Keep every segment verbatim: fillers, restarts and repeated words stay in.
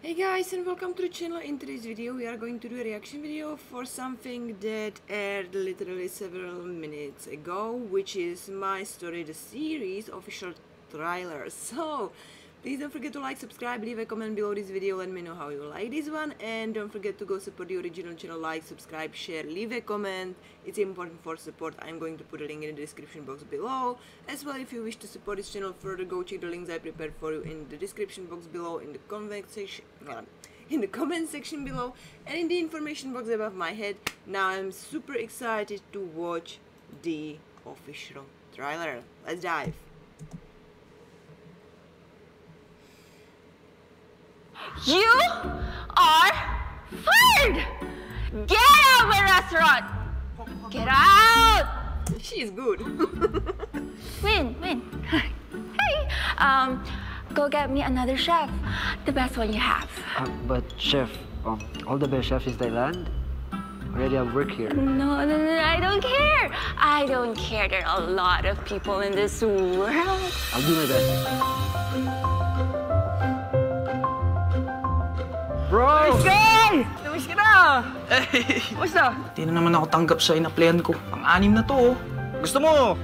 Hey guys, and welcome to the channel. In today's video we are going to do a reaction video for something that aired literally several minutes ago, which is My Story the Series official trailer. So please don't forget to like, subscribe, leave a comment below this video, let me know how you like this one, and don't forget to go support the original channel. Like, subscribe, share, leave a comment, it's important for support. I'm going to put a link in the description box below. As well, if you wish to support this channel further, go check the links I prepared for you in the description box below, in the comment section, in the comment section below, and in the information box above my head. Now I'm super excited to watch the official trailer. Let's dive. You are fired! Get out of my restaurant! Get out! She's good. Win, win. Hey, um, go get me another chef. The best one you have. Uh, but chef, um, all the best chefs in Thailand. Already I work here. No, no, no, I don't care. I don't care. There are a lot of people in this world. I'll do my best. Bro! Michelle! Tumis ka na! Hey! Kamusta? Hindi na naman ako tanggap sa ina-plan ko. Pang-anim na to, oh. Gusto mo,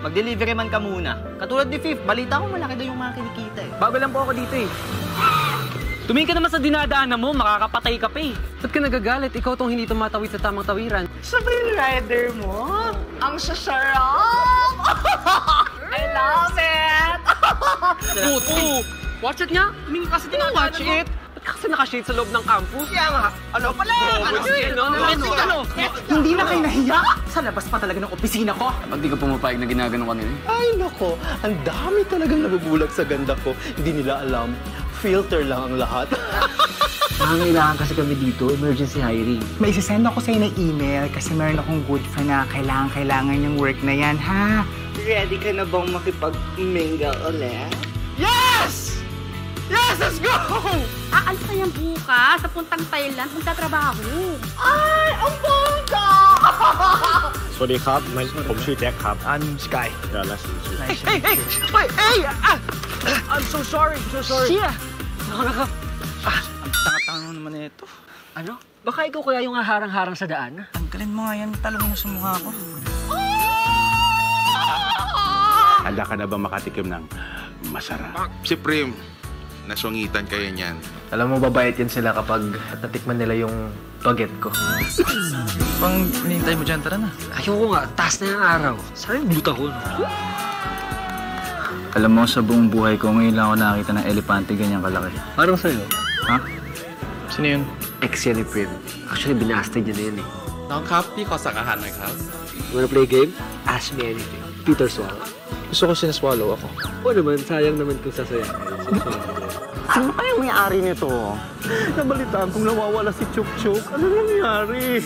mag-delivery man ka muna. Katulad ni Fifth, balita ko malaki daw yung mga kinikita eh. Bago lang po ako dito eh. Tumingin ka naman sa dinadaanan mo, makakapatay ka pa eh. Ba't ka nagagalit? Ikaw tong hindi tumatawid sa tamang tawiran. Sa rider mo, ang sasarap! I love it! Puto! Watch it nga! Tumingin ka sa dinadaanan mo! Watch it! Kasi naka-shade sa loob ng campus. Kaya nga. Ano pala? Ano yun? Ano? Hindi na kayo nahiya? Sa labas pa talaga ng opisina ko. Ba't di ka pumapayag na ginagano ka nila? Ay, nako. Ang dami talagang nabubulag sa ganda ko. Hindi nila alam. Filter lang ang lahat. Nangangailangan kasi kami dito, emergency hiring. May isasend ako sa'yo ng email kasi meron akong good friend na kailangan-kailangan yung work na yan, ha? Ready ka na bang makipag-mingle ulit? Yes! Yes, let's go! Aalis na yan bukas, sa puntang Thailand, magtatrabaho. Ay, ang bongga! Sorry, kap. I'm Jack, kap. I'm Sky. Yeah, nice to meet you. Hey, hey, hey! Wait, hey! Ah. I'm so sorry, I'm so sorry. Siya! Naka, naka. Ah, ang tanga-tanga naman ito. Ano? Baka ikaw kaya yung haharang-harang sa daan? Tanggalin mo nga yan, talong mo sa mukha ko. Oh! Handa ka na ba makatikim ng masarap? Si Prim. Naswangitan kayo niyan. Alam mo, babait yan sila kapag natikman nila yung baget ko. Pang hinihintay mo dyan, tara na. Ayoko nga, taas na yung araw. Saan yung buta ko? Alam mo, sa buong buhay ko, ngayon lang ako nakakita ng elepante ganyang kalaki. Parang sa'yo? Ha? Sino yun? Ex yan ni Prim. Actually, binastay niya na yun eh. Nang kap, di ko sakahan na kap. You wanna play a game? Ask me anything. Peter Swallow. Gusto ko sinaswallow ako. Oo naman, sayang naman kung sasayang. Sino kaya yung may-ari nito? Nabalitaan kung nawawala si Chuk Chuk. Ano nangyari?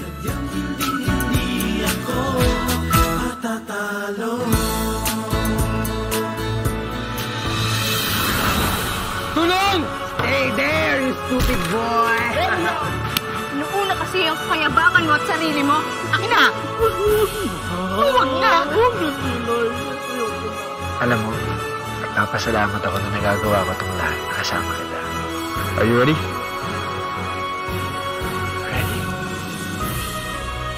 Tulong! Stay there, you stupid boy! Noong una kasi yung kayabangan mo at sarili mo, akin na! Huwag na! Alam mo, napasalamat ako na nagagawa ko itong lahat na kasama kita. Are you ready? Ready.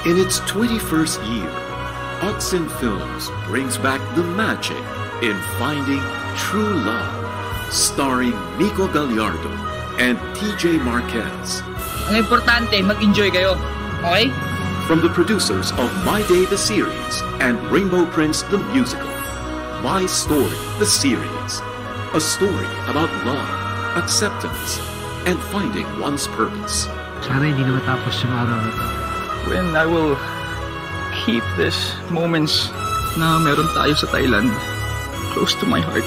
In its twenty-first year, Oxen Films brings back the magic in finding true love, starring Nico Galliardo and T J Marquez. Ang importante, mag-enjoy kayo, okay? From the producers of My Day the Series and Rainbow Prince the Musical, My Story the Series, a story about love, acceptance, and finding one's purpose. When I will keep these moments na meron tayo sa Thailand close to my heart.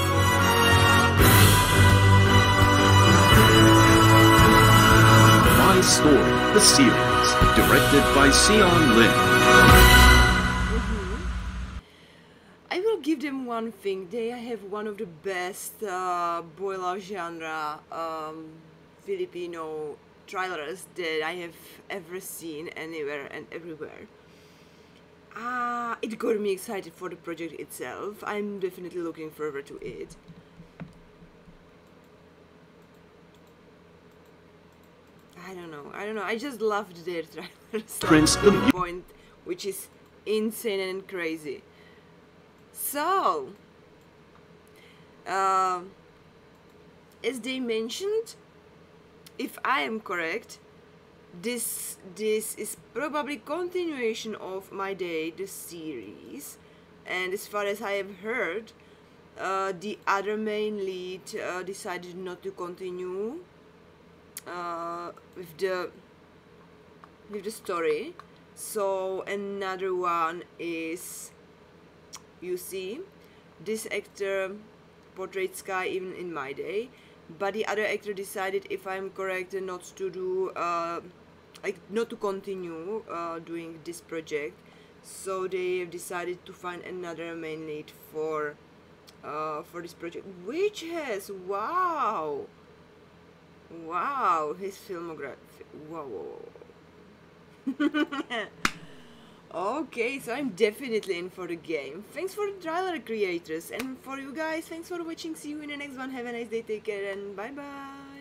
My Story the Series, directed by Sion Lin. Give them one thing, they have one of the best uh, boiler genre um, Filipino trailers that I have ever seen anywhere and everywhere. Uh, it got me excited for the project itself. I'm definitely looking forward to it. I don't know. I don't know. I just loved their trailer. Prince the point, which is insane and crazy. So, uh, as they mentioned, if I am correct, this this is probably continuation of My Day the series, and as far as I have heard, uh, the other main lead uh, decided not to continue uh, with the with the story. So another one is, you see, this actor portrayed Sky even in My Day, but the other actor decided, if I'm correct, not to do uh, like not to continue uh, doing this project. So they have decided to find another main lead for uh, for this project, which has wow, wow, his filmography. Wow, wow, wow. Okay, so I'm definitely in for the game. Thanks for the trailer creators, and for you guys, thanks for watching. See you in the next one. Have a nice day, take care, and bye bye.